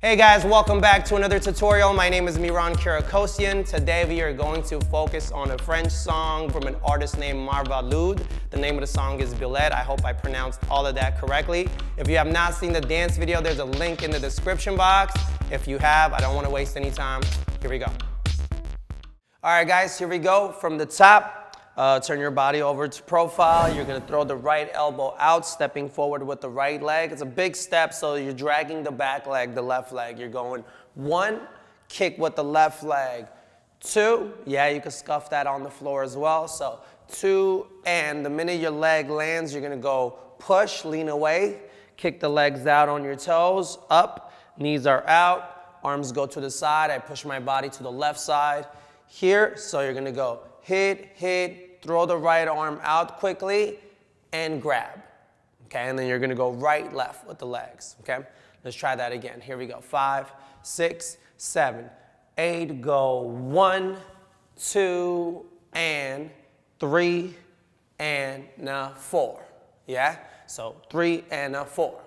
Hey guys, welcome back to another tutorial. My name is Mihran Kirakosian. Today we are going to focus on a French song from an artist named Marwa Loud. The name of the song is Billet. I hope I pronounced all of that correctly. If you have not seen the dance video, there's a link in the description box. If you have, I don't want to waste any time. Here we go. All right guys, here we go. From the top, turn your body over to profile. You're gonna throw the right elbow out, stepping forward with the right leg. It's a big step, so you're dragging the back leg, the left leg. You're going one, kick with the left leg. Two, yeah, you can scuff that on the floor as well. So two, and the minute your leg lands, you're gonna go push, lean away, kick the legs out on your toes, up, knees are out. Arms go to the side, I push my body to the left side here. So you're gonna go hit, hit, throw the right arm out quickly and grab. Okay, and then you're gonna go right, left with the legs, okay? Let's try that again. Here we go, 5, 6, 7, 8, go 1, 2, and 3, and 4, yeah? So 3 and 4.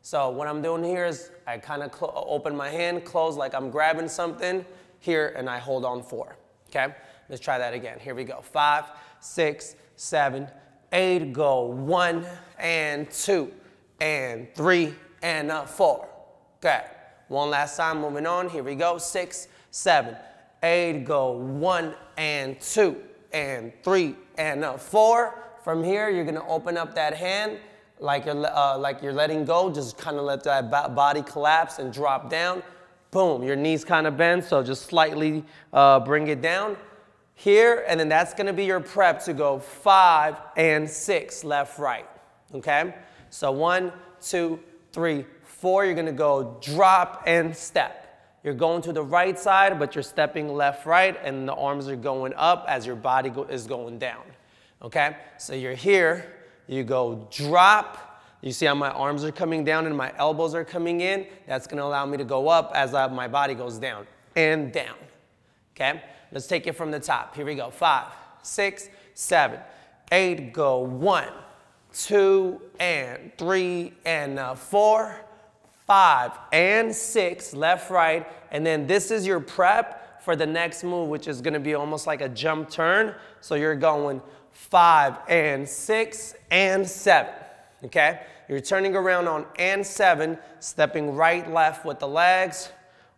So what I'm doing here is I kind of open my hand, close like I'm grabbing something here, and I hold on 4, okay? Let's try that again. Here we go, 5, 6, 7, 8, go 1, and 2, and 3, and 4. Good. One last time, moving on. Here we go, 6, 7, 8, go 1, and 2, and 3, and 4. From here, you're gonna open up that hand. Like you're letting go, just kind of let that body collapse and drop down. Boom, your knees kind of bend, so just slightly bring it down here, and then that's gonna be your prep to go 5 and 6, left, right, okay? So 1, 2, 3, 4, you're gonna go drop and step. You're going to the right side, but you're stepping left, right, and the arms are going up as your body is going down, okay? So you're here. You go drop, you see how my arms are coming down and my elbows are coming in? That's gonna allow me to go up as my body goes down and down, okay? Let's take it from the top. Here we go, 5, 6, 7, 8, go 1, 2, and 3, and 4, 5 and 6, left, right, and then this is your prep for the next move, which is gonna be almost like a jump turn, so you're going 5 and 6 and 7, okay? You're turning around on and 7, stepping right, left with the legs.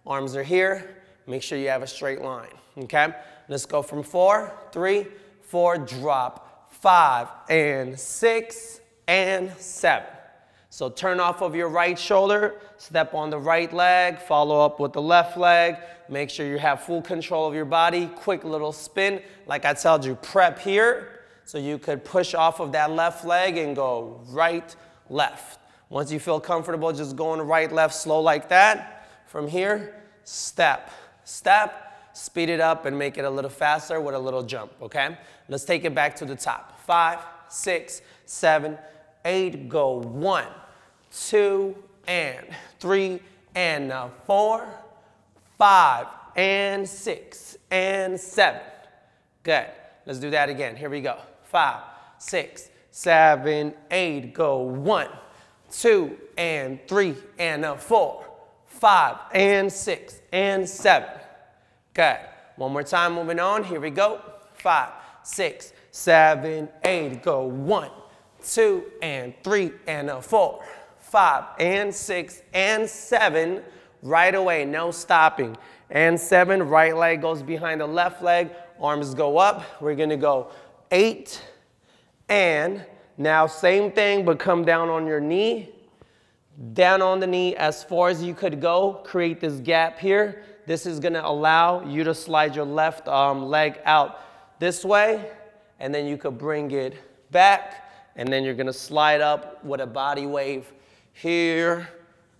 Arms are here. Make sure you have a straight line, okay? Let's go from 4, 3, 4, drop, 5 and 6 and 7. So turn off of your right shoulder, step on the right leg, follow up with the left leg. Make sure you have full control of your body. Quick little spin. Like I told you, prep here so you could push off of that left leg and go right, left. Once you feel comfortable just going right, left, slow like that. From here, step, step, speed it up and make it a little faster with a little jump, okay? Let's take it back to the top. 5, 6, 7, 8, go 1, 2, and 3, and 4, 5 and 6 and 7. Good. Let's do that again. Here we go. 5, 6, 7, 8, go 1, 2, and 3, and 4, 5 and 6 and 7. Good. One more time, moving on. Here we go. 5, 6, 7, 8, go 1, 2, and 3, and 4, 5 and 6 and 7, right away, no stopping. And 7, right leg goes behind the left leg, arms go up. We're gonna go 8, and now same thing, but come down on your knee, down on the knee as far as you could go, create this gap here. This is gonna allow you to slide your left leg out this way, and then you could bring it back. And then you're gonna slide up with a body wave here,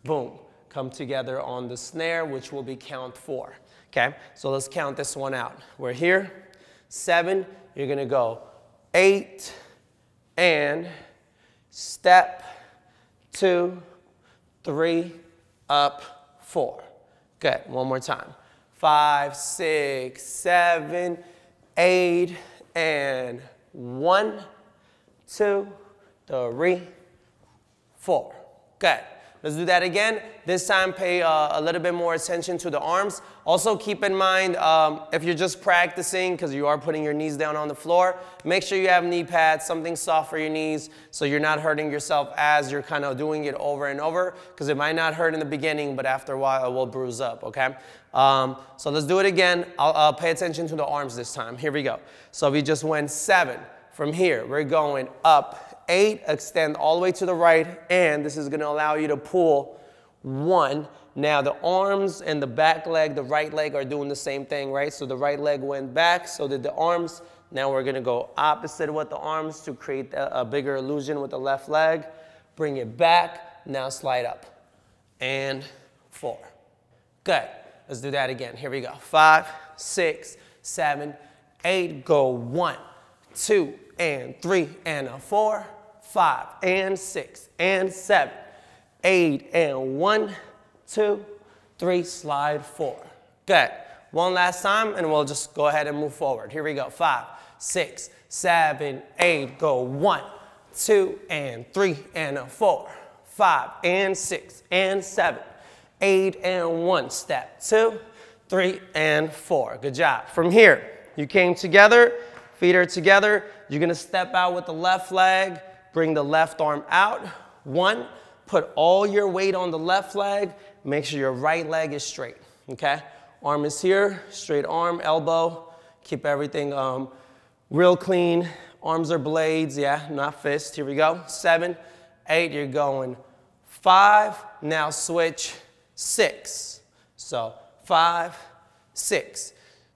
boom. Come together on the snare, which will be count 4, okay? So let's count this one out. We're here, 7, you're gonna go 8, and step, 2, 3, up, 4. Good, one more time. 5, 6, 7, 8, and 1, 2, 3, 4. Good. Let's do that again. This time pay a little bit more attention to the arms. Also keep in mind, if you're just practicing, because you are putting your knees down on the floor, make sure you have knee pads, something soft for your knees, so you're not hurting yourself as you're kind of doing it over and over, because it might not hurt in the beginning, but after a while it will bruise up, okay? So let's do it again. I'll pay attention to the arms this time. Here we go. So we just went 7. From here, we're going up. 8, extend all the way to the right, and this is going to allow you to pull 1. Now the arms and the back leg, the right leg are doing the same thing, right? So the right leg went back, so did the arms. Now we're going to go opposite with the arms to create a bigger illusion with the left leg. Bring it back, now slide up. And 4. Good. Let's do that again. Here we go. 5, 6, 7, 8, go 1, 2, and 3, and a 4. 5, and 6, and 7, 8, and 1, 2, 3, slide 4. Good. One last time, and we'll just go ahead and move forward. Here we go. 5, 6, 7, 8, go 1, 2, and 3, and a 4, 5, and 6, and 7, 8, and 1, step 2, 3, and 4. Good job. From here, you came together, feet are together. You're going to step out with the left leg, bring the left arm out. 1, put all your weight on the left leg, make sure your right leg is straight, okay? Arm is here, straight arm, elbow, keep everything real clean. Arms are blades, yeah, not fists. Here we go, 7, 8, you're going 5, now switch 6. So 5, 6.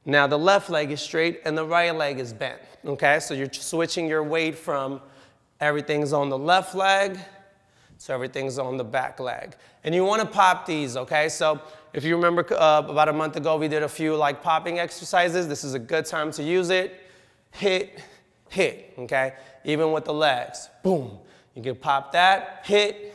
Now the left leg is straight and the right leg is bent, okay? So you're switching your weight from everything's on the left leg to everything's on the back leg. And you want to pop these, okay? So if you remember about a month ago, we did a few like popping exercises. This is a good time to use it. Hit, hit, okay? Even with the legs, boom. You can pop that, hit,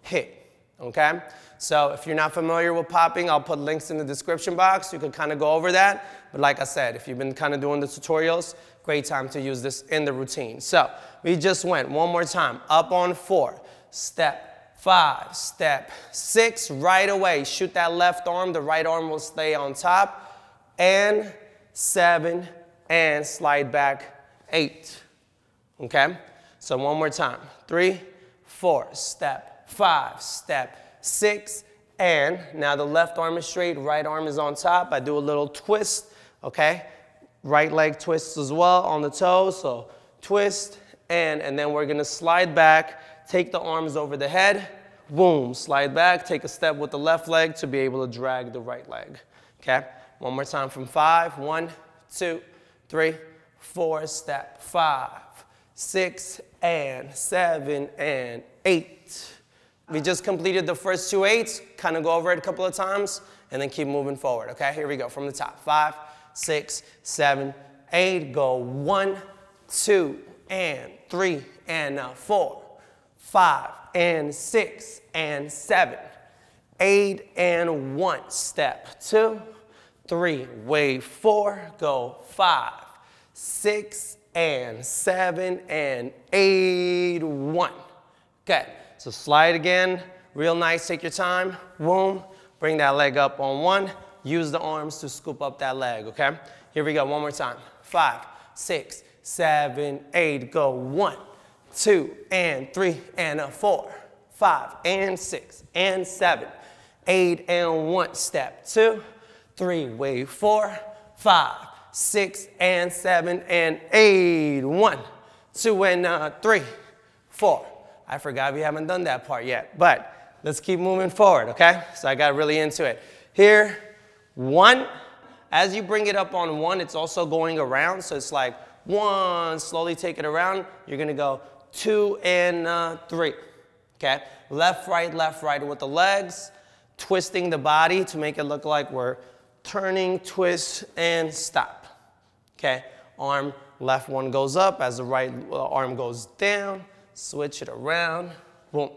hit. Okay? So if you're not familiar with popping, I'll put links in the description box. You can kind of go over that. But like I said, if you've been kind of doing the tutorials, great time to use this in the routine. So we just went one more time. Up on 4, step 5, step 6, right away. Shoot that left arm. The right arm will stay on top. And 7, and slide back 8. Okay? So one more time. 3, 4, step 5, step 6, and now the left arm is straight, right arm is on top. I do a little twist, okay? Right leg twists as well on the toes, so twist, and then we're gonna slide back, take the arms over the head, boom, slide back, take a step with the left leg to be able to drag the right leg, okay? One more time from 5, 1, 2, 3, 4, step 5, 6, and 7, and 8. We just completed the first 2 8s, kind of go over it a couple of times, and then keep moving forward, okay? Here we go, from the top. 5, 6, 7, 8, go 1, 2, and 3, and 4, 5, and 6, and 7, 8, and 1, step 2, 3, wave 4, go 5, 6, and 7, and 8, 1. Good. So slide again, real nice, take your time, boom, bring that leg up on 1, use the arms to scoop up that leg, okay? Here we go, one more time, 5, 6, 7, 8, go 1, 2, and 3, and 4, 5, and 6, and 7, 8, and 1, step 2, 3, wave 4, 5, 6, and 7, and 8, 1, 2, and 3, 4. I forgot we haven't done that part yet, but let's keep moving forward, okay? So I got really into it. Here, 1, as you bring it up on 1, it's also going around, so it's like 1, slowly take it around, you're gonna go 2 and 3, okay? Left, right with the legs, twisting the body to make it look like we're turning, twist, and stop, okay? Arm, left one goes up as the right arm goes down, switch it around, boom,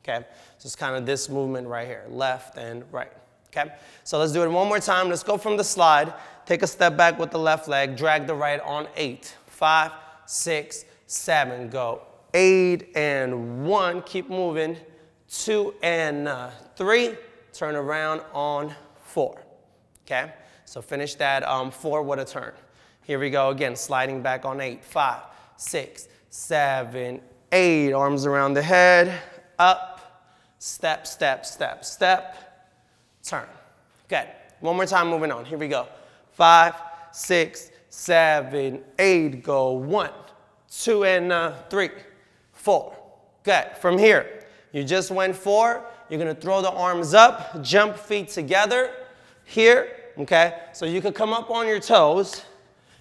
okay? So it's kind of this movement right here, left and right, okay? So let's do it one more time. Let's go from the slide, take a step back with the left leg, drag the right on 8, 5, 6, 7, go 8 and 1, keep moving, two and three, turn around on four, okay? So finish that four with a turn. Here we go again, sliding back on eight, five, six, seven, eight. Arms around the head, up, step, step, step, step, turn. Good, one more time, moving on, here we go. Five, six, seven, eight, go one, two and three, four. Good, from here, you just went four, you're gonna throw the arms up, jump feet together, here, okay? So you could come up on your toes,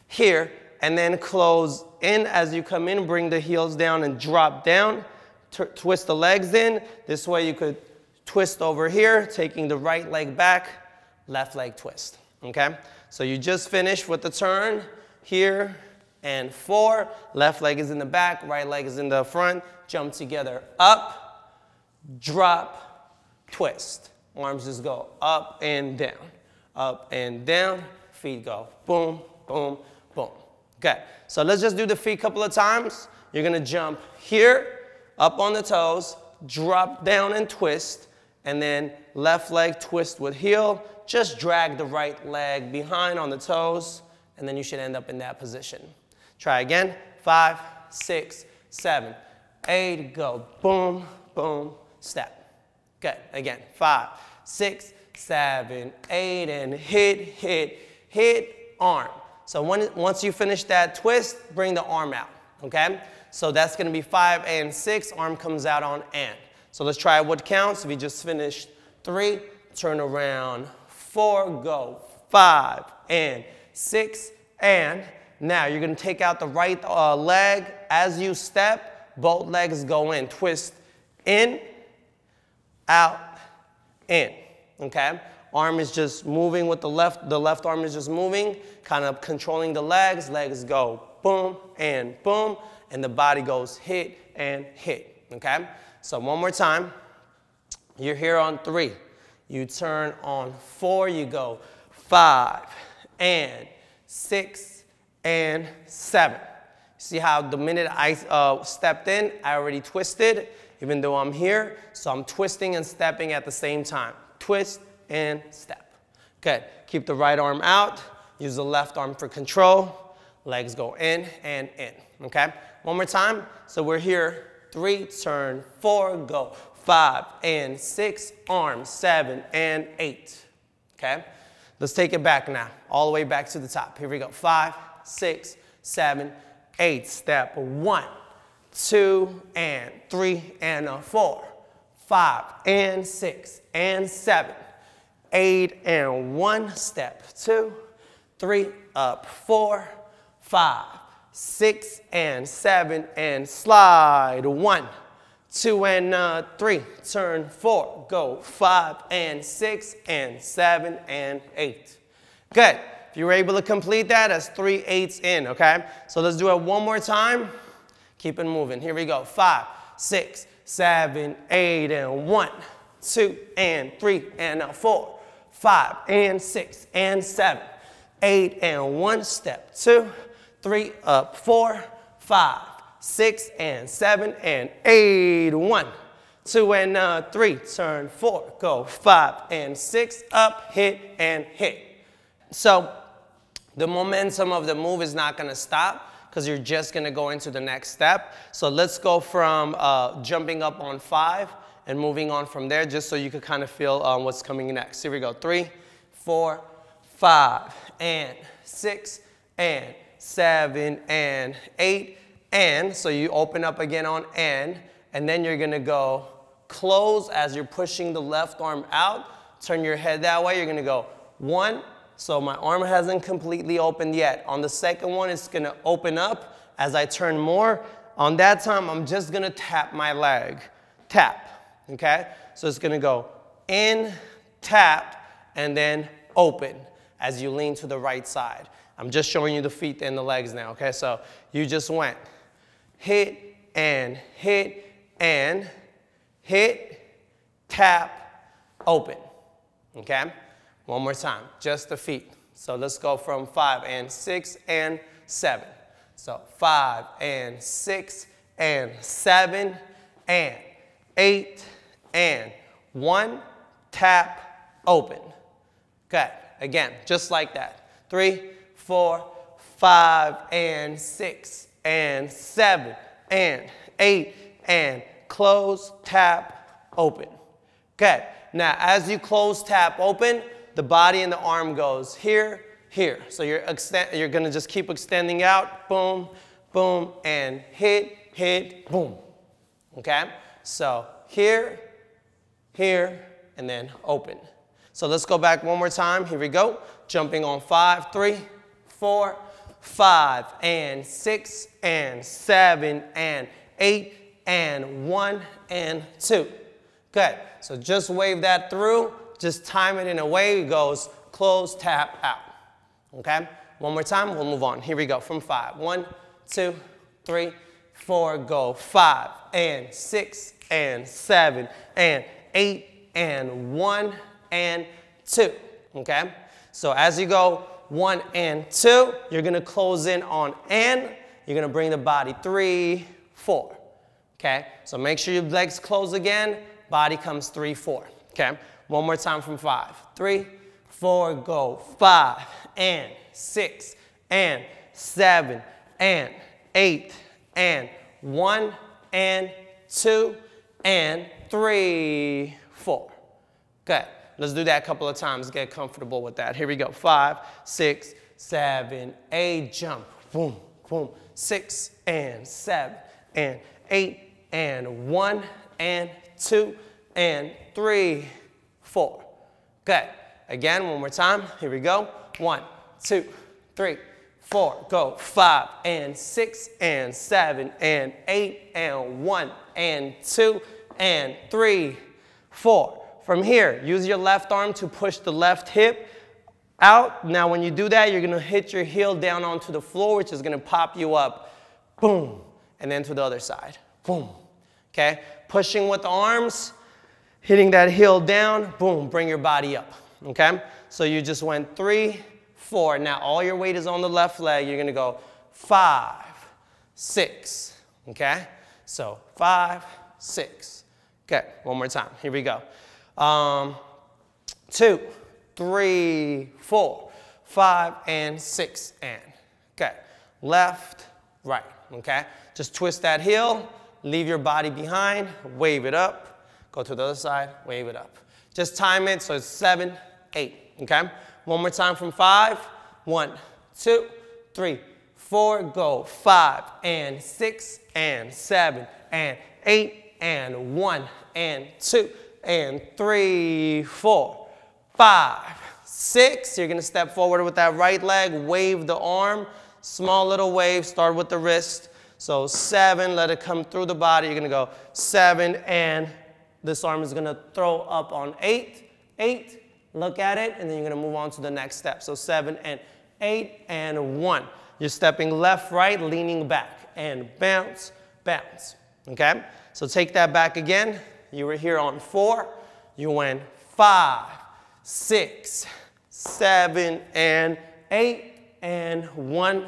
here, and then close in as you come in, bring the heels down and drop down, twist the legs in, this way you could twist over here, taking the right leg back, left leg twist, okay? So you just finished with the turn, here, and four, left leg is in the back, right leg is in the front, jump together, up, drop, twist. Arms just go up and down, feet go boom, boom, boom. Okay, so let's just do the feet a couple of times. You're gonna jump here, up on the toes, drop down and twist, and then left leg twist with heel, just drag the right leg behind on the toes, and then you should end up in that position. Try again, five, six, seven, eight, go boom, boom, step. Good, again, five, six, seven, eight, and hit, hit, hit, arm. So once you finish that twist, bring the arm out, okay? So that's gonna be five and six, arm comes out on and. So let's try what counts. We just finished three, turn around, four, go, five, and six, and. Now you're gonna take out the right leg as you step, both legs go in, twist in, out, in, okay? Arm is just moving with the left arm is just moving, kind of controlling the legs, legs go boom, and the body goes hit and hit, okay? So one more time, you're here on three, you turn on four, you go five, and six, and seven. See how the minute I stepped in, I already twisted, even though I'm here, so I'm twisting and stepping at the same time. Twist and step. Good, keep the right arm out, use the left arm for control, legs go in and in, okay? One more time, so we're here, three, turn, four, go, five and six, arms, seven and eight, okay? Let's take it back now, all the way back to the top. Here we go, five, six, seven, eight, step one, two and three and a four, five and six and seven, eight and one, step two, three, up four, five, six and seven and slide one, two and three, turn four, go five and six and seven and eight. Good, if you were able to complete that, that's 3/8 in, okay? So let's do it one more time. Keep it moving. Here we go. Five, six, seven, eight, and one, two, and three, and a four, five, and six, and seven, eight, and one, step two, three, up four, five, six, and seven, and eight, one, two, and three, turn four, go five, and six, up, hit, and hit. So the momentum of the move is not going to stop, because you're just gonna go into the next step. So let's go from jumping up on five and moving on from there, just so you could kind of feel what's coming next. Here we go, three, four, five, and six, and seven, and eight, and. So you open up again on and then you're gonna go close as you're pushing the left arm out, turn your head that way, you're gonna go one. So my arm hasn't completely opened yet. On the second one, it's gonna open up as I turn more. On that time, I'm just gonna tap my leg. Tap, okay? So it's gonna go in, tap, and then open as you lean to the right side. I'm just showing you the feet and the legs now, okay? So you just went hit and hit and hit, tap, open, okay? One more time, just the feet. So let's go from five and six and seven. So five and six and seven and eight and one, tap, open. Okay, again, just like that. 3, 4, 5, and 6, and 7, and 8, and close, tap, open. Okay, now as you close, tap, open, the body and the arm goes here, here. So you're gonna just keep extending out, boom, boom, and hit, hit, boom. Okay, so here, here, and then open. So let's go back one more time. Here we go. Jumping on 5, 3, 4, 5, and 6, and 7, and 8, and 1, and 2. Good. So just wave that through. Just time it in a way it goes close, tap, out. Okay? One more time. We'll move on. Here we go. From 5. 1, 2, 3, 4, go. 5, and 6, and 7, and 8, and 1, and 2. Okay? So as you go 1 and 2, you're going to close in on and. You're going to bring the body 3, 4. Okay? So make sure your legs close again. Body comes 3, 4. Okay? One more time from 5, 3, 4, go. 5, and 6, and 7, and 8, and 1, and 2, and 3, 4. Good. Let's do that a couple of times. Get comfortable with that. Here we go. 5, 6, 7, 8, jump. Boom, boom. 6, and 7, and 8, and 1, and 2, and 3, 4. Good. Again, one more time. Here we go. 1, 2, 3, 4, go. 5, and 6, and 7, and 8, and 1, and 2, and 3, 4. From here, use your left arm to push the left hip out. Now when you do that, you're gonna hit your heel down onto the floor, which is gonna pop you up, boom, and then to the other side, boom, okay? Pushing with the arms, hitting that heel down, boom, bring your body up, okay? So you just went 3, 4, now all your weight is on the left leg, you're gonna go 5, 6, okay? So 5, 6, okay, one more time, here we go. 2, 3, 4, 5, and 6, and, okay, left, right, okay, just twist that heel, leave your body behind, wave it up, go to the other side, wave it up, just time it so it's 7, 8, okay, one more time from 5, 1, 2, 3, 4, go, 5, and 6, and 7, and 8, and 1, and 2, and 3, 4, 5, 6. You're gonna step forward with that right leg, wave the arm, small little wave, start with the wrist. So 7, let it come through the body. You're gonna go 7, and this arm is gonna throw up on 8, 8, look at it, and then you're gonna move on to the next step. So 7, and 8, and 1. You're stepping left, right, leaning back, and bounce, bounce, okay? So take that back again. You were here on 4, you went 5, 6, 7, and 8, and 1,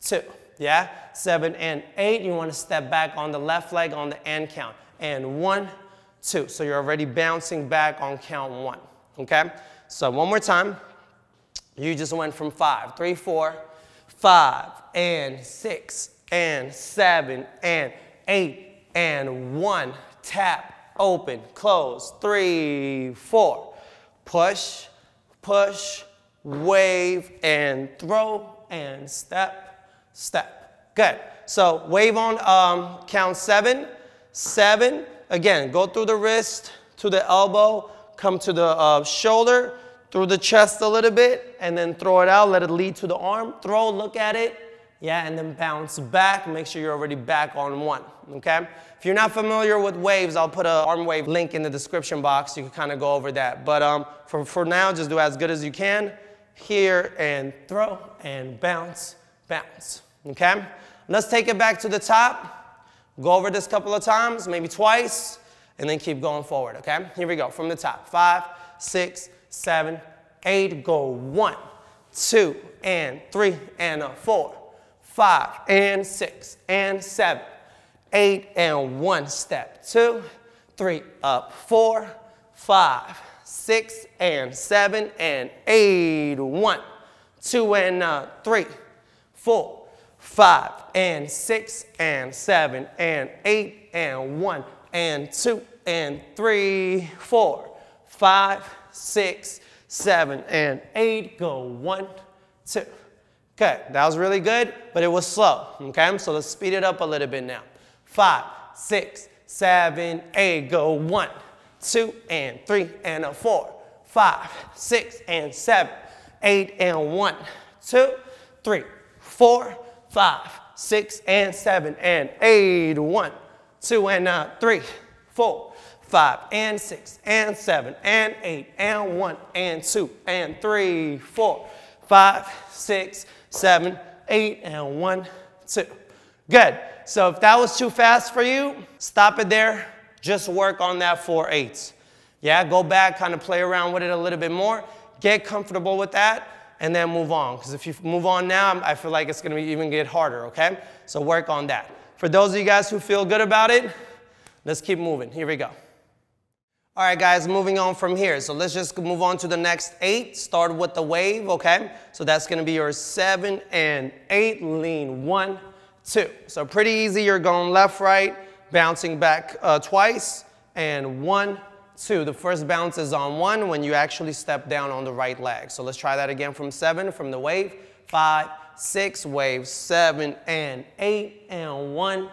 2. Yeah, 7 and 8, you wanna step back on the left leg on the and count, and 1, 2. So you're already bouncing back on count 1, okay? So one more time, you just went from 5, 3, 4, 5, and 6, and 7, and 8, and 1, tap, open, close, 3, 4. Push, push, wave, and throw, and step, step. Good. So wave on count 7, 7. Again, go through the wrist, to the elbow, come to the shoulder, through the chest a little bit, and then throw it out, let it lead to the arm. Throw, look at it. Yeah, and then bounce back. Make sure you're already back on 1, okay? If you're not familiar with waves, I'll put an arm wave link in the description box. You can kind of go over that. But for now, just do as good as you can. Here, and throw, and bounce, bounce, okay? Let's take it back to the top. Go over this couple of times, maybe twice, and then keep going forward, okay? Here we go, from the top. 5, 6, 7, 8, go. 1, 2, and 3, and a 4. 5, and 6, and 7, 8, and 1, step, 2, three, up, 4, 5, 6, and 7, and 8, 1, 2, and 3, 4, 5, and 6, and 7, and 8, and 1, and 2, and 3, 4, 5, 6, 7, and 8, go 1, 2. Good, that was really good, but it was slow, okay? So let's speed it up a little bit now. 5, 6, 7, 8, go 1, 2, and 3, and a 4, 5, 6, and 7, 8, and 1, 2, 3, 4, 5, 6, and 7, and 8, 1, 2, and 3, 4, 5, and 6, and 7, and 8, and 1, and 2, and 3, 4, 5, 6, 7, 8, and 1, 2. Good. So if that was too fast for you, stop it there. Just work on that 4/8. Yeah, go back, kind of play around with it a little bit more. Get comfortable with that, and then move on. Because if you move on now, I feel like it's going to even get harder, okay? So work on that. For those of you guys who feel good about it, let's keep moving. Here we go. All right, guys, moving on from here. So let's just move on to the next 8. Start with the wave, okay? So that's going to be your 7 and 8. Lean 1, 2. So pretty easy. You're going left, right, bouncing back twice, and 1, 2. The first bounce is on 1 when you actually step down on the right leg. So let's try that again from 7, from the wave. 5, 6, wave, 7, and 8, and 1,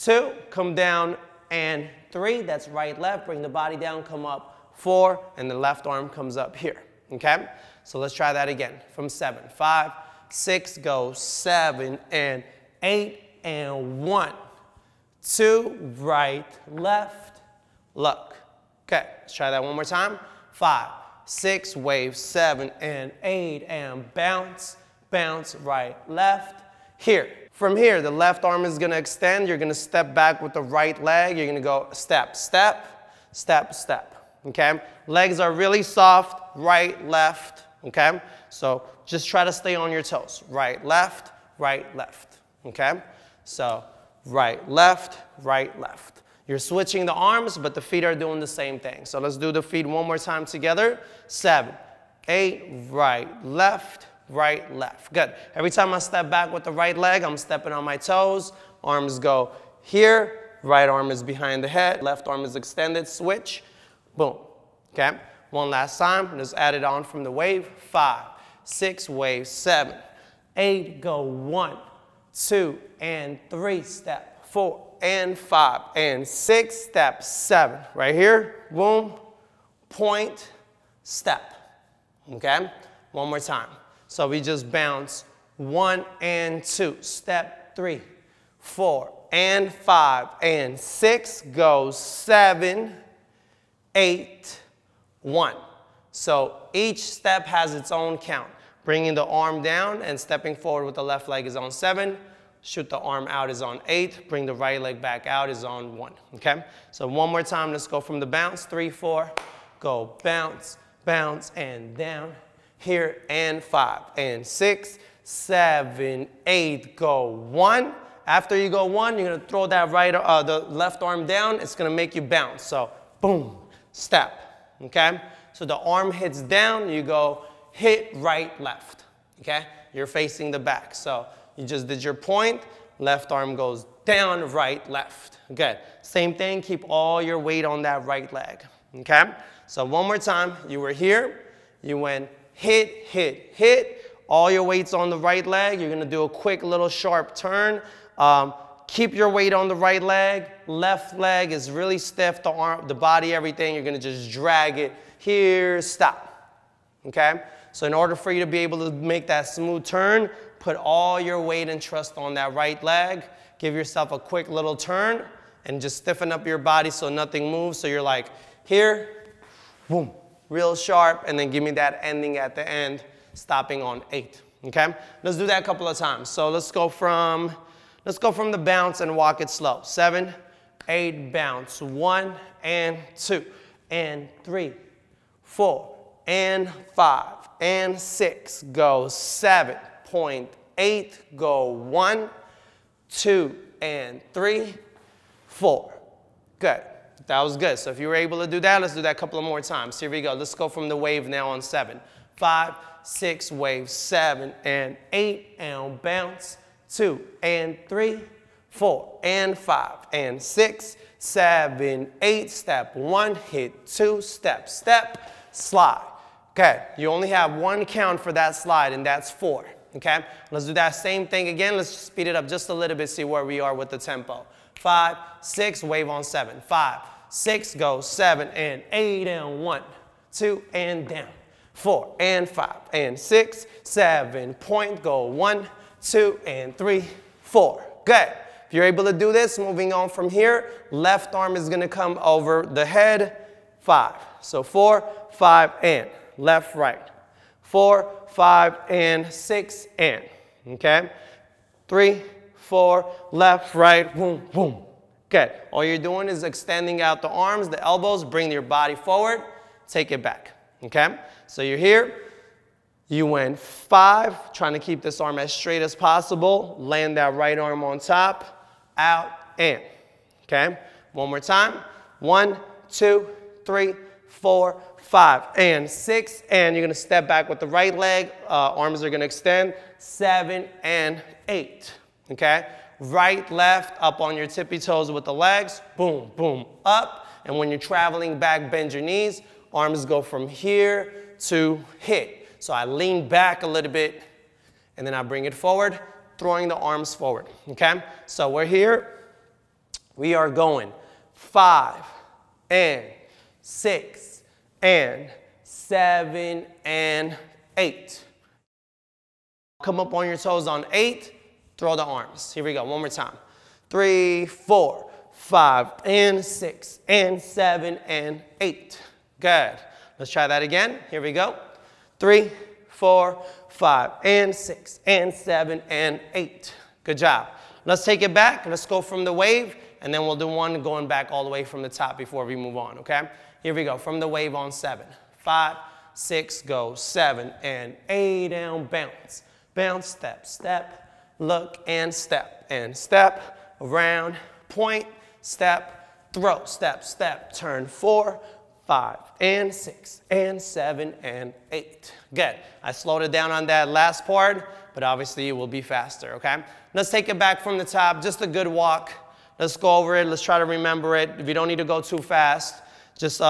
2. Come down, and 3. That's right, left. Bring the body down, come up. 4, and the left arm comes up here, okay? So let's try that again from 7. 5, 6, go 7, and 8, and 1, 2, right, left, look. Okay, let's try that one more time. 5, 6, wave, 7, and 8, and bounce, bounce, right, left, here. From here, the left arm is gonna extend. You're gonna step back with the right leg. You're gonna go step, step, step, step, okay? Legs are really soft, right, left, okay? So just try to stay on your toes. Right, left, right, left. Okay, so right, left, right, left. You're switching the arms, but the feet are doing the same thing. So let's do the feet one more time together. 7, 8, right, left, right, left. Good. Every time I step back with the right leg, I'm stepping on my toes. Arms go here. Right arm is behind the head. Left arm is extended. Switch. Boom. Okay. One last time. Let's add it on from the wave. 5, 6, wave, 7, 8, go 1, 2, and 3, step, 4, and 5, and 6, step, 7. Right here, boom, point, step, okay? One more time. So we just bounce 1 and 2, step 3, 4, and 5, and 6, go 7, 8, 1. So each step has its own count. Bringing the arm down and stepping forward with the left leg is on 7. Shoot the arm out is on 8. Bring the right leg back out is on 1, okay? So one more time, let's go from the bounce. 3, 4, go bounce, bounce, and down. Here, and 5, and 6, 7, 8, go 1. After you go 1, you're gonna throw that the left arm down. It's gonna make you bounce. So boom, step, okay? So the arm hits down, you go hit right, left, okay? You're facing the back. So you just did your point, left arm goes down, right, left. Good, same thing, keep all your weight on that right leg, okay? So one more time, you were here, you went hit, hit, hit, all your weight's on the right leg, you're gonna do a quick little sharp turn, keep your weight on the right leg, left leg is really stiff, the arm, the body, everything, you're gonna just drag it here, stop, okay? So in order for you to be able to make that smooth turn, put all your weight and trust on that right leg. Give yourself a quick little turn and just stiffen up your body so nothing moves. So you're like here, boom, real sharp, and then give me that ending at the end, stopping on 8, okay? Let's do that a couple of times. So let's go from the bounce and walk it slow. 7, 8, bounce, 1 and 2, and 3, 4, and 5, and 6, go 7, 8, go 1, 2, and 3, 4. Good. That was good. So if you were able to do that, let's do that a couple of more times. Here we go. Let's go from the wave now on 7. 5, 6, wave 7 and 8 and bounce. 2 and 3, 4 and 5 and 6, 7, 8. Step 1, hit 2, step, step, slide. Okay, you only have one count for that slide, and that's 4. Okay, let's do that same thing again. Let's speed it up just a little bit, see where we are with the tempo. 5, 6, wave on 7. 5, 6, go 7 and 8 and 1, 2 and down. 4 and 5 and 6, 7, point, go 1, 2 and 3, 4. Good. If you're able to do this, moving on from here, left arm is gonna come over the head. 5. So 4, 5 and. Left, right. 4, 5, and 6, and. Okay? 3, 4, left, right, boom, boom. Good. All you're doing is extending out the arms, the elbows, bring your body forward, take it back. Okay? So you're here. You went 5, trying to keep this arm as straight as possible. Land that right arm on top, out, and. Okay? One more time. 1, 2, 3, 4, 5 and 6, and you're gonna step back with the right leg, arms are gonna extend, 7 and 8, okay? Right, left, up on your tippy toes with the legs, boom, boom, up, and when you're traveling back, bend your knees, arms go from here to hit. So I lean back a little bit, and then I bring it forward, throwing the arms forward, okay? So we're here, we are going 5 and 6, and 7 and 8. Come up on your toes on 8, throw the arms. Here we go, one more time. 3, 4, 5, and 6, and 7 and 8. Good. Let's try that again. Here we go. 3, 4, 5, and 6, and 7 and 8. Good job. Let's take it back. Let's go from the wave, and then we'll do one going back all the way from the top before we move on, okay? Here we go, from the wave on 7. 5, 6, go 7, and 8, and bounce. Bounce, step, step, look, and step, around, point, step, throw, step, step, turn, 4, 5, and 6, and 7, and 8. Good, I slowed it down on that last part, but obviously it will be faster, okay? Let's take it back from the top, just a good walk. Let's go over it, let's try to remember it. If you don't need to go too fast, just to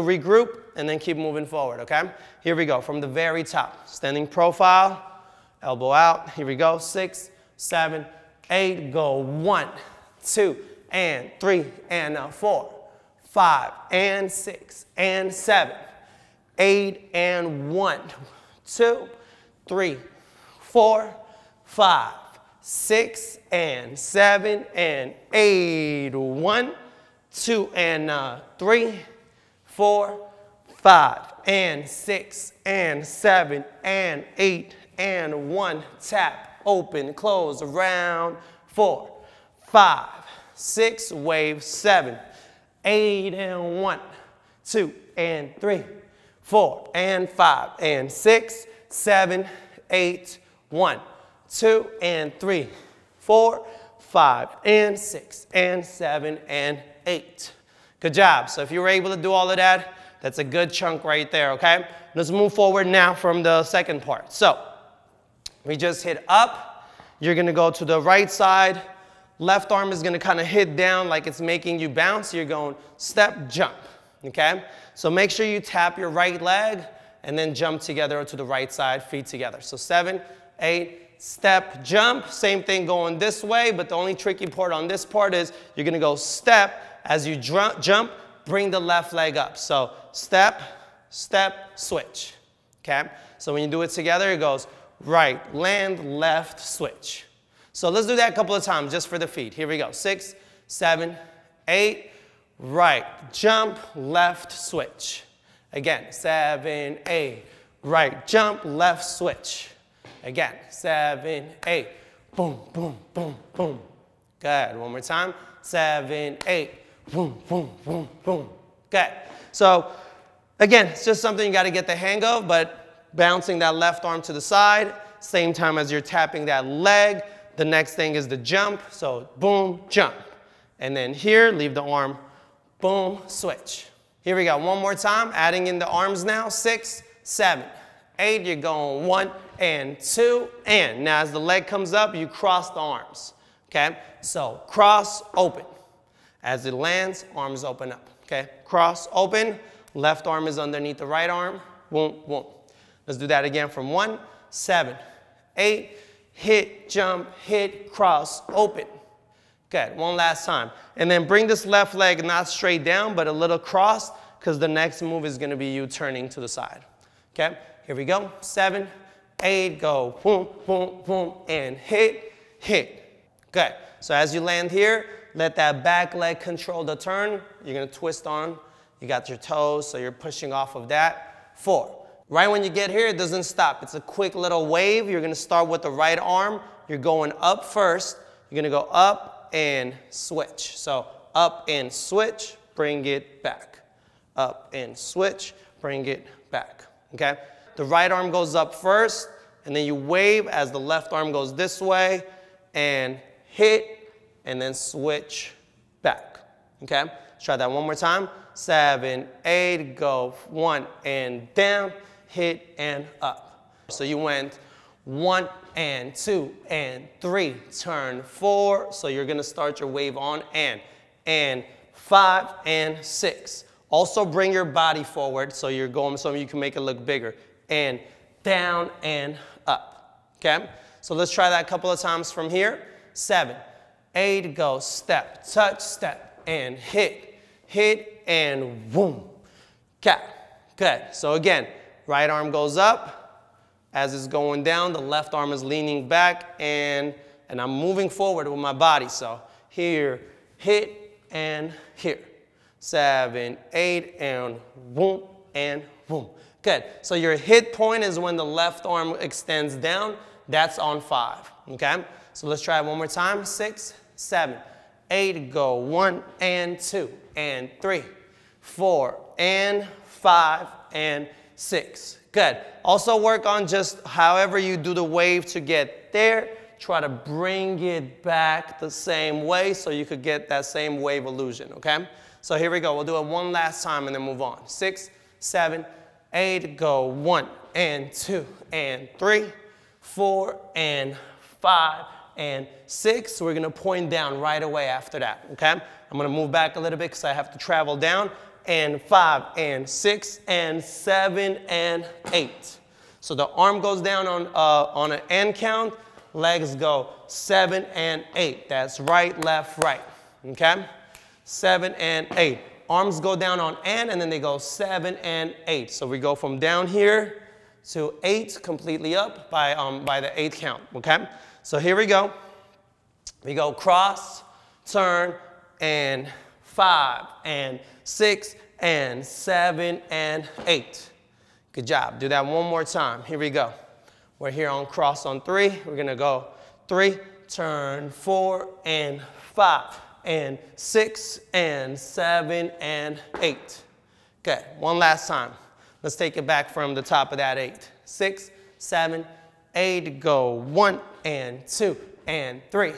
regroup and then keep moving forward, okay? Here we go, from the very top. Standing profile, elbow out. Here we go, 6, 7, 8, go 1, 2, and 3, and 4, 5, and 6, and 7, 8, and 1, 2, 3, 4, 5, 6, and 7, and 8, 1, 2 and 3, 4, 5 and 6 and 7 and 8 and 1, tap, open, close, around, 4, 5, 6, wave 7, 8 and 1, 2 and 3, 4 and 5 and 6, 7, 8, 1, 2 and 3, 4, 5 and 6 and 7 and 8. Good job. So if you were able to do all of that, that's a good chunk right there, okay? Let's move forward now from the second part. So we just hit up. You're going to go to the right side. Left arm is going to kind of hit down like it's making you bounce. You're going step, jump, okay? So make sure you tap your right leg and then jump together to the right side, feet together. So 7, 8, step, jump, same thing going this way, but the only tricky part on this part is you're going to go step, as you jump, bring the left leg up. So step, step, switch, okay? So when you do it together, it goes right, land, left, switch. So let's do that a couple of times just for the feet. Here we go, 6, 7, 8, right, jump, left, switch. Again, 7, 8, right, jump, left, switch. Again, 7, 8, boom, boom, boom, boom. Good, one more time, 7, 8, boom, boom, boom, boom. Good, so again, it's just something you gotta get the hang of, but bouncing that left arm to the side, same time as you're tapping that leg, the next thing is the jump, so boom, jump. And then here, leave the arm Boom, switch. Here we go, one more time, adding in the arms now. 6, 7, 8, you're going 1 and 2, and now as the leg comes up, you cross the arms, okay? So cross, open. As it lands, arms open up, okay? Cross, open, left arm is underneath the right arm, boom, boom. Let's do that again from 1, 7, 8, hit, jump, hit, cross, open. Good, one last time. And then bring this left leg not straight down, but a little crossed, because the next move is gonna be you turning to the side. Okay, here we go, 7, 8, go, boom, boom, boom, and hit, hit. Good, so as you land here, let that back leg control the turn. You're gonna twist on, you got your toes, so you're pushing off of that. 4. Right when you get here, it doesn't stop. It's a quick little wave. You're gonna start with the right arm. You're going up first. You're gonna go up and switch. So up and switch, bring it back. Up and switch, bring it back, okay? The right arm goes up first, and then you wave as the left arm goes this way, and hit, and then switch back, okay? Let's try that one more time. 7, 8, go 1 and down. Hit and up. So you went 1 and 2 and 3, turn 4. So you're gonna start your wave on and 5 and 6. Also bring your body forward so you're going so you can make it look bigger. And down and up, okay? So let's try that a couple of times from here. 7, 8, go step, touch, step, and hit, hit, and boom. Okay, good, so again, right arm goes up. As it's going down, the left arm is leaning back, and I'm moving forward with my body. So here, hit, and here. 7, 8, and boom, and boom. Good, so your hit point is when the left arm extends down. That's on 5, okay? So let's try it one more time. 6, 7, 8, go 1 and 2 and 3, 4 and 5 and 6. Good. Also work on just however you do the wave to get there. Try to bring it back the same way so you could get that same wave illusion, okay? So here we go. We'll do it one last time and then move on. 6, 7, 8, go 1 and 2 and 3, 4 and 5 and 6. We're gonna point down right away after that, okay? I'm gonna move back a little bit because I have to travel down. And 5 and 6 and 7 and 8. So the arm goes down on an end count, legs go 7 and 8. That's right, left, right, okay? 7 and 8. Arms go down on end and then they go 7 and 8. So we go from down here to 8, completely up by the 8th count, okay? So here we go. We go cross, turn, and 5 and 6 and 7 and 8. Good job. Do that one more time. Here we go. We're here on cross on 3. We're gonna go 3, turn 4 and 5 and 6 and 7 and 8. Good. One last time. Let's take it back from the top of that 8. 6, 7, 8, go 1 and 2 and 3,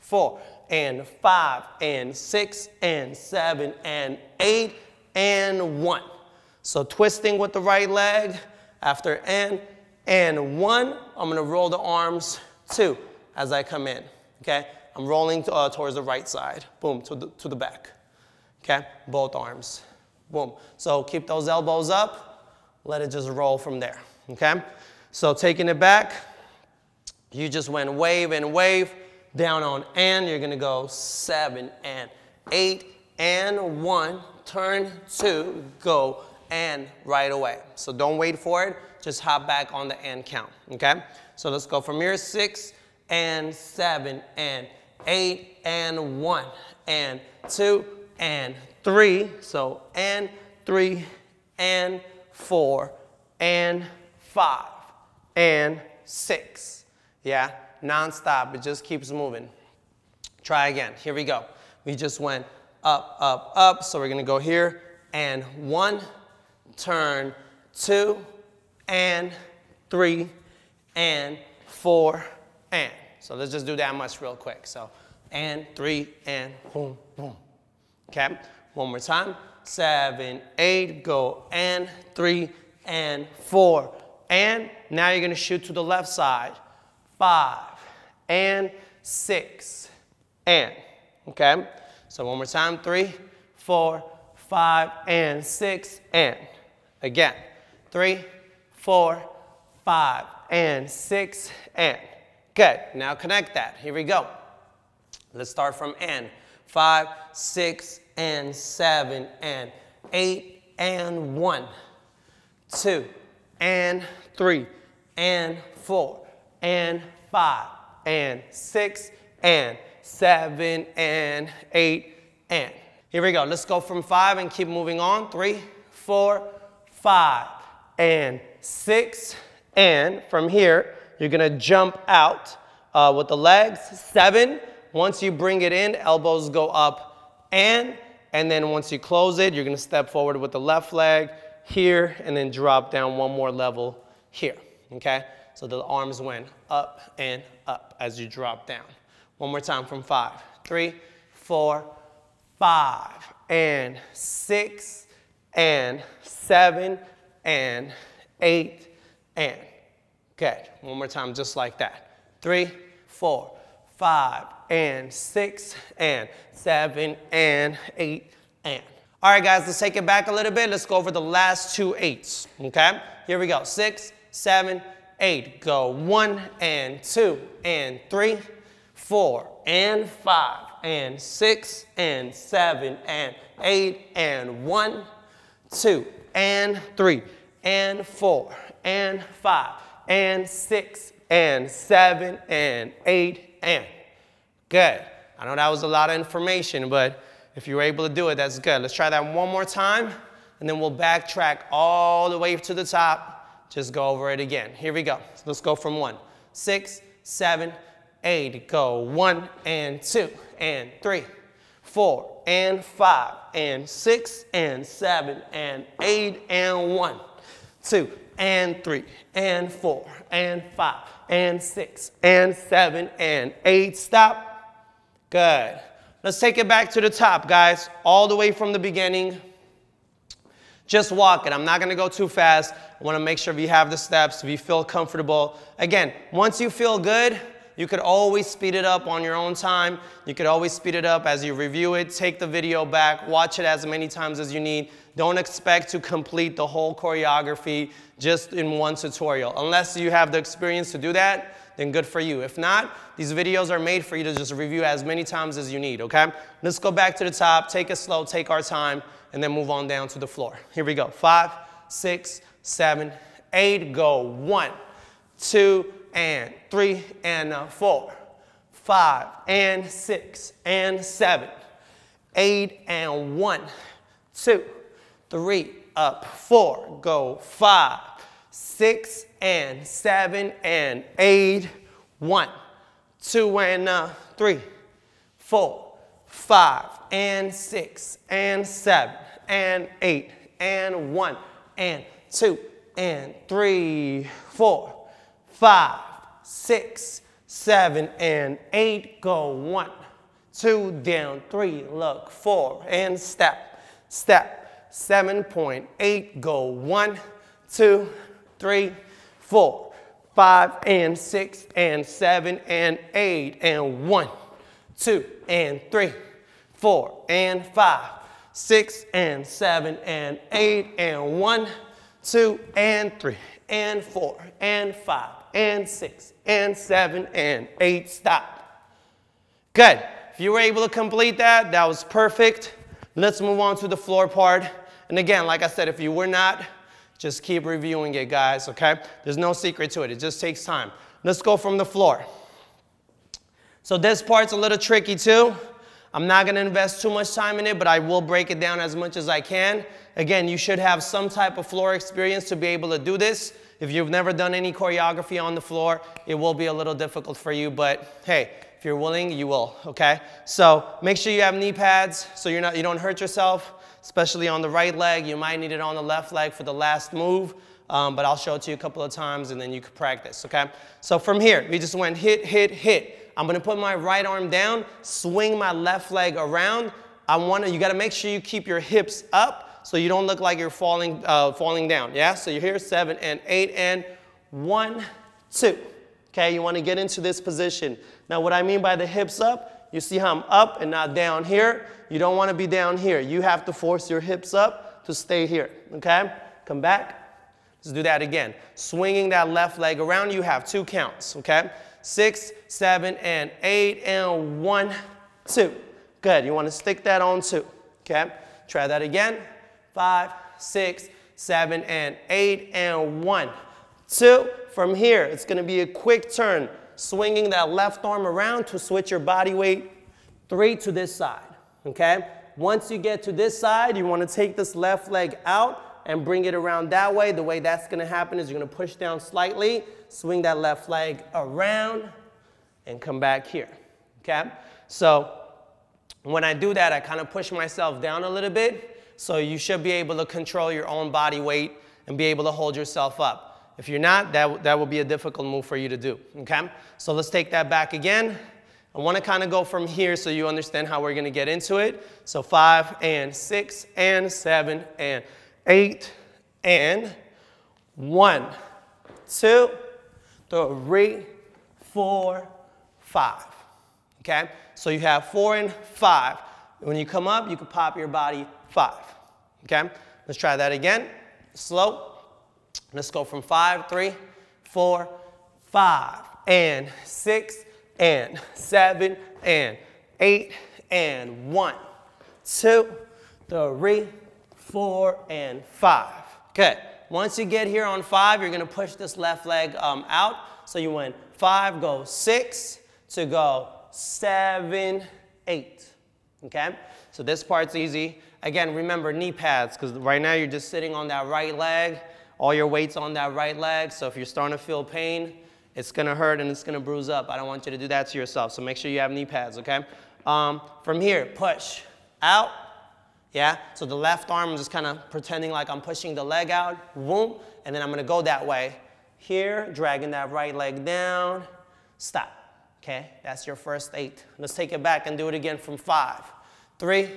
4 and 5 and 6 and 7 and 8 and 1. So twisting with the right leg after and 1. I'm gonna roll the arms 2 as I come in, okay? I'm rolling towards the right side, boom, to the back, okay? Both arms, boom. So keep those elbows up, let it just roll from there, okay? So taking it back, you just went wave and wave, down on and, you're gonna go 7 and 8 and 1, turn 2, go and right away. So don't wait for it, just hop back on the and count, okay? So let's go from here, 6 and 7 and 8 and 1 and 2 and 3, so and 3 and 4 and 5 and 6, yeah? Non-stop, it just keeps moving. Try again, here we go. We just went up, up, up, so we're gonna go here, and 1, turn 2, and 3, and 4, and. So let's just do that much real quick. So, and 3, and boom, boom. Okay, One more time. 7, 8, go, and 3, and 4, and now you're gonna shoot to the left side. 5, and 6, and, okay? So one more time, 3, 4, 5, and 6, and. Again, 3, 4, 5, and 6, and. Okay, now connect that, here we go. Let's start from and. 5, 6, and 7, and 8, and 1, 2, and 3, and 4, and 5, and 6, and 7, and 8, and. Here we go. Let's go from 5 and keep moving on. 3, 4, 5, and 6, and from here, you're going to jump out with the legs. 7, once you bring it in, elbows go up, and then once you close it, you're gonna step forward with the left leg here and then drop down one more level here, okay? So the arms went up and up as you drop down. One more time from 5. 3, 4, 5, and 6, and 7, and 8, and. Okay, one more time just like that. 3, 4, 5, and 6, and 7, and 8, and. All right, guys, let's take it back a little bit. Let's go over the last two 8s, okay? Here we go. 6, 7, 8. Go 1, and 2, and 3, 4, and 5, and 6, and 7, and 8, and 1, 2, and 3, and 4, and 5, and 6, and 7, and 8, and. Good. I know that was a lot of information, but if you were able to do it, that's good. Let's try that one more time, and then we'll backtrack all the way to the top. Just go over it again. Here we go. So let's go from 1. 6, 7, 8. Go 1, and 2, and 3, 4, and 5, and 6, and 7, and 8, and 1, 2, and 3, and 4, and 5, and 6, and 7, and 8. Stop. Good. Let's take it back to the top, guys. All the way from the beginning. Just walk it. I'm not going to go too fast. I want to make sure if you have the steps, if you feel comfortable. Again, once you feel good, you could always speed it up on your own time. You could always speed it up as you review it. Take the video back. Watch it as many times as you need. Don't expect to complete the whole choreography just in one tutorial. Unless you have the experience to do that, then good for you. If not, these videos are made for you to just review as many times as you need, okay? Let's go back to the top. Take it slow. Take our time. And then move on down to the floor. Here we go. 5, 6, 7, 8. Go 1, 2, and 3, and 4, 5, and 6, and 7, 8, and 1, 2, 3, up, 4, go 5, 6, and 7, and 8, 1, 2, and 3, 4, 5, and 6, and 7, and 8, and 1, and 2, and 3, 4, 5, 6, 7, and 8, go 1, 2, down, 3, look, 4, and step, step, 7.8, go 1, 2, 3, 4, 5, and 6, and 7, and 8, and 1, 2, and 3, 4, and 5, 6, and 7, and 8, and 1, 2, and 3, and 4, and 5, and 6, and 7, and 8. Stop. Good. If you were able to complete that, that was perfect. Let's move on to the floor part. And again, like I said, if you were not, just keep reviewing it, guys, okay? There's no secret to it. It just takes time. Let's go from the floor. So this part's a little tricky, too. I'm not going to invest too much time in it, but I will break it down as much as I can. Again, you should have some type of floor experience to be able to do this. If you've never done any choreography on the floor, it will be a little difficult for you, but hey, if you're willing, you will, okay? So make sure you have knee pads so you don't hurt yourself, especially on the right leg. You might need it on the left leg for the last move, but I'll show it to you a couple of times and then you can practice, okay? So from here, we just went hit, hit, hit. I'm gonna put my right arm down, swing my left leg around. you got to make sure you keep your hips up so you don't look like you're falling down. Yeah, so you're here, 7 and 8 and 1, 2. Okay, you want to get into this position. Now what I mean by the hips up, you see how I'm up and not down here. You don't want to be down here. You have to force your hips up to stay here. Okay, come back. Let's do that again. Swinging that left leg around, you have 2 counts. Okay, 6, 7, and 8 and 1, 2. Good, you want to stick that on 2. Okay, try that again. 5, 6, 7, and 8 and 1, 2. From here, it's going to be a quick turn, swinging that left arm around to switch your body weight 3 to this side, okay? Once you get to this side, you want to take this left leg out and bring it around that way. The way that's going to happen is you're going to push down slightly, swing that left leg around, and come back here, okay? So when I do that, I kind of push myself down a little bit, so you should be able to control your own body weight and be able to hold yourself up. If you're not, that will be a difficult move for you to do, okay? So let's take that back again. I want to kind of go from here so you understand how we're going to get into it. So 5, and 6, and 7, and 8, and 1, 2, 3, 4, 5, okay? So you have 4 and 5. When you come up, you can pop your body 5, okay? Let's try that again, slow. Let's go from 5, 3, 4, 5, and 6, and 7, and 8, and 1, 2, 3, 4, and 5. Good. Once you get here on 5, you're going to push this left leg out. So you went 5, go 6, to go 7, 8. Okay? So this part's easy. Again, remember knee pads, because right now you're just sitting on that right leg. All your weight's on that right leg, so if you're starting to feel pain, it's gonna hurt and it's gonna bruise up. I don't want you to do that to yourself, so make sure you have knee pads, okay? From here, push out, yeah? So the left arm, I'm just kind of pretending like I'm pushing the leg out, boom, and then I'm gonna go that way. Here, dragging that right leg down, stop, okay? That's your first 8. Let's take it back and do it again from 5, 3,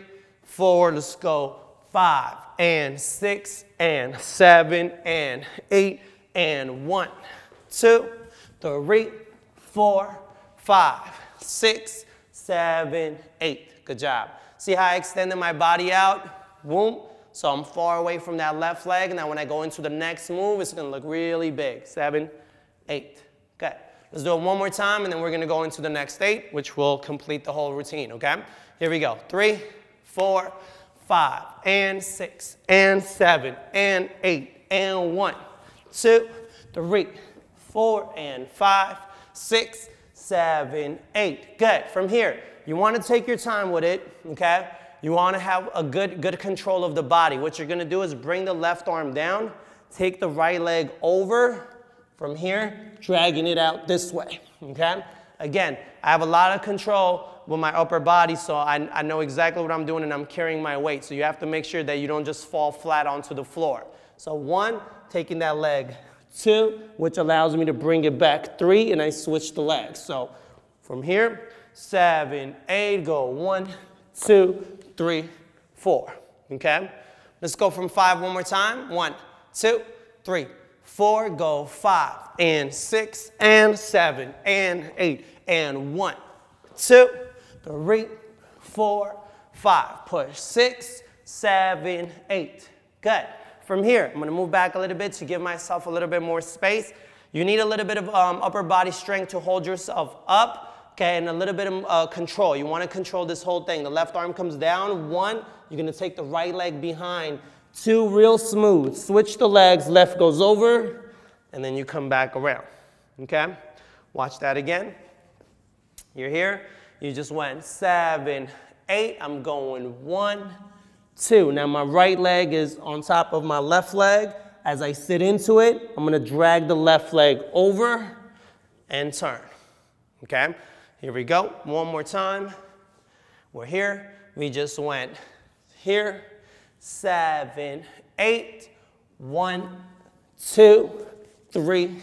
4, let's go. 5, and 6, and 7, and 8, and 1, 2, 3, 4, 5, 6, 7, 8. Good job. See how I extended my body out? Boom. So I'm far away from that left leg. Now when I go into the next move, it's going to look really big. 7, 8. Good. Let's do it one more time, and then we're going to go into the next 8, which will complete the whole routine, okay? Here we go. 3, 4, 5, and 6, and 7, and 8, and 1, 2, 3, 4, and 5, 6, 7, 8. Good. From here, you want to take your time with it, okay? You want to have a good control of the body. What you're going to do is bring the left arm down, take the right leg over from here, dragging it out this way, okay? Again, I have a lot of control with my upper body, so I know exactly what I'm doing and I'm carrying my weight. So you have to make sure that you don't just fall flat onto the floor. So 1, taking that leg, 2, which allows me to bring it back, 3, and I switch the legs. So from here, 7, 8, go 1, 2, 3, 4, okay? Let's go from 5 one more time, 1, 2, 3, 4, go 5, and 6, and 7, and 8, and 1, 2, 3, 4, 5. Push 6, 7, 8. Good. From here, I'm going to move back a little bit to give myself a little bit more space. You need a little bit of upper body strength to hold yourself up, okay, and a little bit of control. You want to control this whole thing. The left arm comes down, 1. You're going to take the right leg behind, 2, real smooth. Switch the legs, left goes over, and then you come back around, okay? Watch that again. You're here. You just went 7, 8. I'm going 1, 2. Now my right leg is on top of my left leg. As I sit into it, I'm going to drag the left leg over and turn. Okay? Here we go. One more time. We're here. We just went here. 7, 8. 1, 2, 3,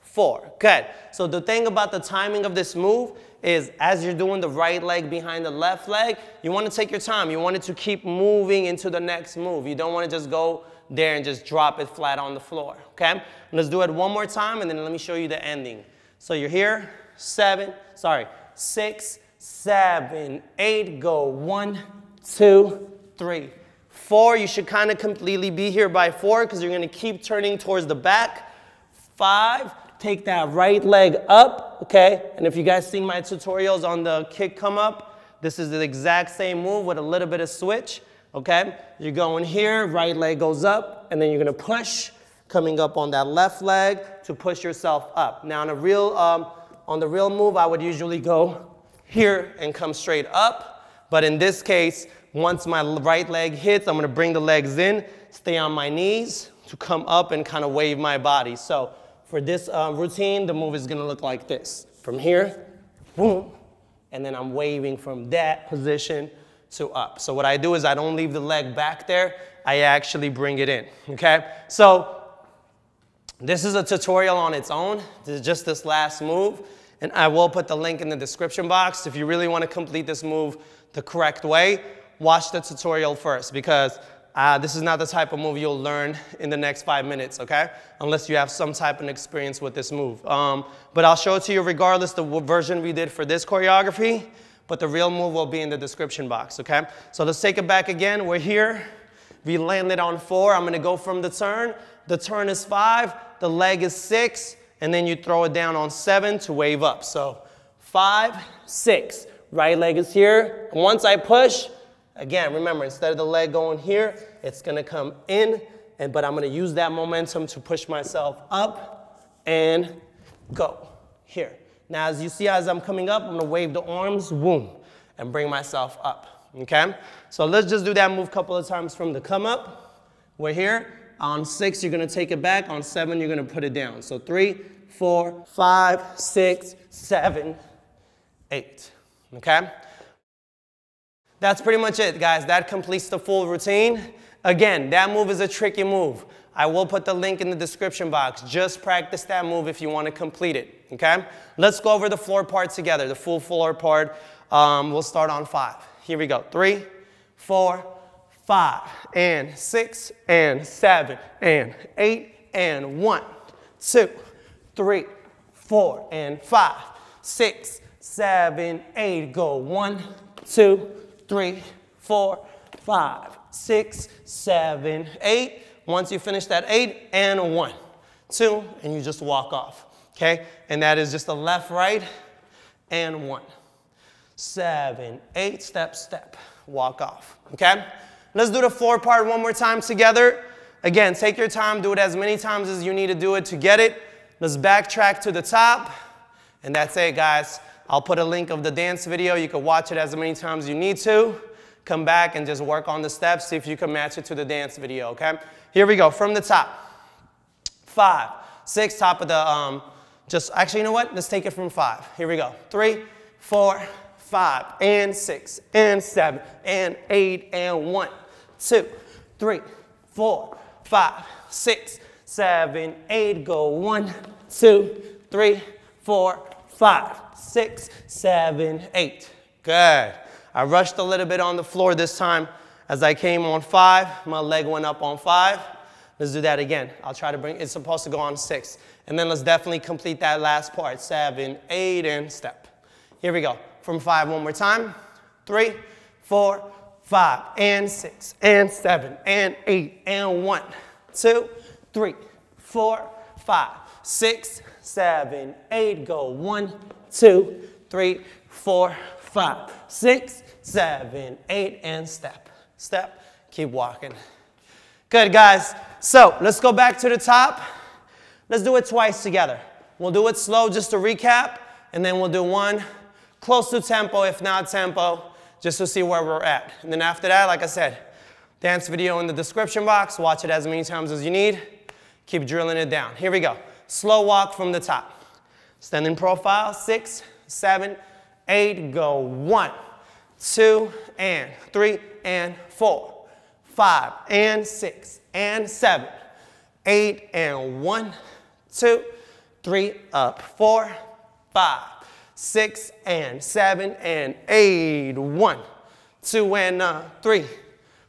4. Good. So the thing about the timing of this move is as you're doing the right leg behind the left leg, you want to take your time. You want it to keep moving into the next move. You don't want to just go there and just drop it flat on the floor, okay? Let's do it one more time, and then let me show you the ending. So you're here, 6, 7, 8, go 1, 2, 3, 4. You should kind of completely be here by 4 because you're going to keep turning towards the back. 5, take that right leg up, okay? And if you guys seen my tutorials on the kick come up, this is the exact same move with a little bit of switch, okay? You're going here, right leg goes up, and then you're going to push, coming up on that left leg to push yourself up. Now, on a real, on the real move, I would usually go here and come straight up, but in this case, once my right leg hits, I'm going to bring the legs in, stay on my knees to come up and kind of wave my body. So for this routine, the move is going to look like this. From here, boom, and then I'm waving from that position to up. So what I do is I don't leave the leg back there. I actually bring it in, okay? So this is a tutorial on its own. This is just this last move, and I will put the link in the description box. If you really want to complete this move the correct way, watch the tutorial first, because this is not the type of move you'll learn in the next 5 minutes, okay? Unless you have some type of experience with this move. But I'll show it to you regardless the version we did for this choreography, but the real move will be in the description box, okay? So let's take it back again. We're here. We landed on 4. I'm going to go from the turn. The turn is 5. The leg is 6. And then you throw it down on 7 to wave up. So 5, 6. Right leg is here. And once I push, again, remember, instead of the leg going here, it's going to come in, but I'm going to use that momentum to push myself up and go here. Now, as you see, as I'm coming up, I'm going to wave the arms, boom, and bring myself up, okay? So let's just do that move a couple of times from the come up. We're here. On 6, you're going to take it back. On 7, you're going to put it down. So 3, 4, 5, 6, 7, 8, okay? That's pretty much it, guys. That completes the full routine. Again, that move is a tricky move. I will put the link in the description box. Just practice that move if you want to complete it, okay? Let's go over the floor part together, the full floor part. We'll start on 5. Here we go. 3, 4, 5, and 6, and 7, and 8, and 1, 2, 3, 4, and 5, 6, 7, 8, go 1, 2, 3, 4, 5, 6, 7, 8. Once you finish that 8, and 1, 2, and you just walk off, okay? And that is just the left, right, and 1, 7, 8, step, step, walk off, okay? Let's do the floor part one more time together. Again, take your time, do it as many times as you need to do it to get it. Let's backtrack to the top, and that's it, guys. I'll put a link of the dance video. You can watch it as many times as you need to. Come back and just work on the steps, see if you can match it to the dance video, okay? Here we go, from the top. 5, 6, top of the, actually, you know what? Let's take it from 5. Here we go. 3, 4, 5, and 6, and 7, and 8, and 1. 2, 3, 4, 5, 6, 7, 8, go 1, 2, 3, 4, 5, 6, 7, 8. Good. I rushed a little bit on the floor this time. As I came on 5, my leg went up on 5. Let's do that again. I'll try to bring, it's supposed to go on 6. And then let's definitely complete that last part. 7, 8, and step. Here we go. From 5 one more time. 3, 4, 5, and 6, and 7, and 8, and 1. 2, 3, 4, 5, 6, 7, 8, go 1, 2, 3, 4, 5, 6, 7, 8, and step, step, keep walking. Good, guys. So let's go back to the top. Let's do it twice together. We'll do it slow just to recap, and then we'll do one close to tempo, if not tempo, just to see where we're at. And then after that, like I said, dance video in the description box. Watch it as many times as you need. Keep drilling it down. Here we go. Slow walk from the top. Standing profile, 6, 7, 8, go 1, 2, and 3, and 4, 5, and 6, and 7, 8, and 1, 2, 3, up, 4, 5, 6 and 7 and 8. 1, 2 and 3,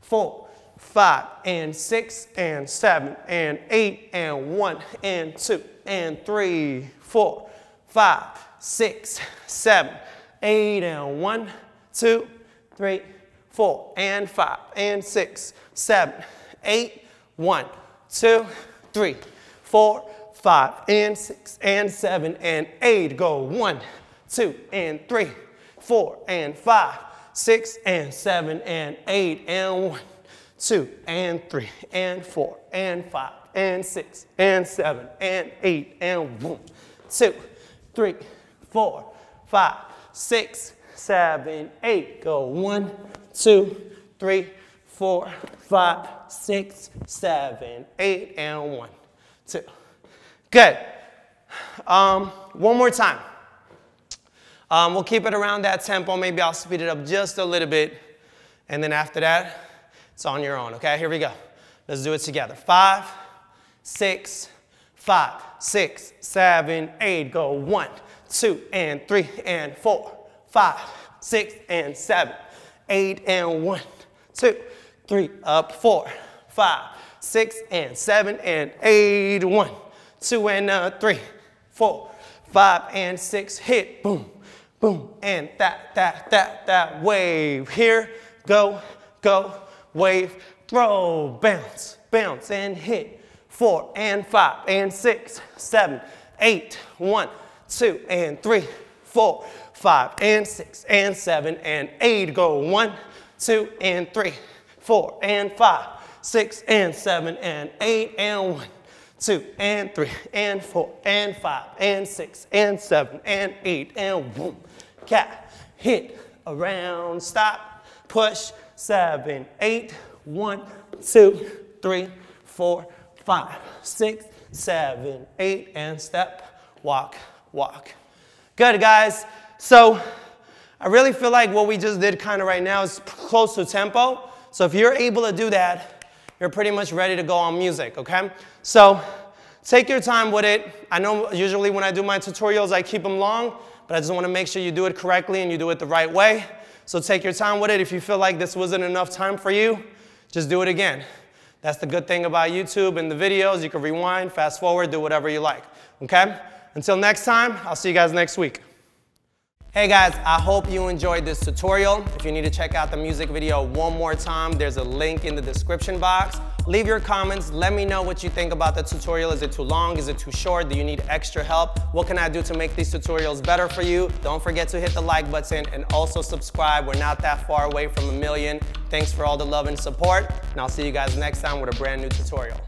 4, 5 and 6 and 7 and 8 and 1 and 2 and 3, 4, 5, 6, 7, 8 and 1, 2, 3, 4 and 5 and 6, 7, 8, 1, 2, 3, 4, 5 and 6 and 7 and 8. Go 1, 2 and 3, 4 and 5, 6 and 7 and 8 and 1, 2 and 3 and 4 and 5 and 6 and 7 and 8 and 1, 2, 3, 4, 5, 6, 7, 8. Go 1, 2, 3, 4, 5, 6, 7, 8 and 1, 2. Good. One more time. We'll keep it around that tempo. Maybe I'll speed it up just a little bit. And then after that, it's on your own. Okay, here we go. Let's do it together. 5, 6, 7, 8. Go 1, 2, and 3, and 4, 5, 6, and 7, 8, and 1, 2, 3, up, 4, 5, 6, and 7, and 8, 1, 2, and 3, 4, 5, and 6, hit, boom, boom, and that, wave, here, go, go, wave, throw, bounce, bounce, and hit, 4, and 5, and 6, 7, 8, 1, 2, and 3, 4, 5, and 6, and 7, and 8, go 1, 2, and 3, 4, and 5, 6, and 7, and 8, and 1, 2, and 3, and 4, and 5, and 6, and 7, and 8, and 1, cat, hit, around, stop, push, 7, 8, 1, 2, 3, 4, 5, 6, 7, 8, and step, walk, walk. Good, guys. So I really feel like what we just did kind of right now is close to tempo. So if you're able to do that, you're pretty much ready to go on music, okay? So take your time with it. I know usually when I do my tutorials, I keep them long, but I just want to make sure you do it correctly and you do it the right way. So take your time with it. If you feel like this wasn't enough time for you, just do it again. That's the good thing about YouTube and the videos. You can rewind, fast forward, do whatever you like, okay? Until next time, I'll see you guys next week. Hey guys, I hope you enjoyed this tutorial. If you need to check out the music video one more time, there's a link in the description box. Leave your comments, let me know what you think about the tutorial. Is it too long? Is it too short? Do you need extra help? What can I do to make these tutorials better for you? Don't forget to hit the like button and also subscribe. We're not that far away from 1 million. Thanks for all the love and support, and I'll see you guys next time with a brand new tutorial.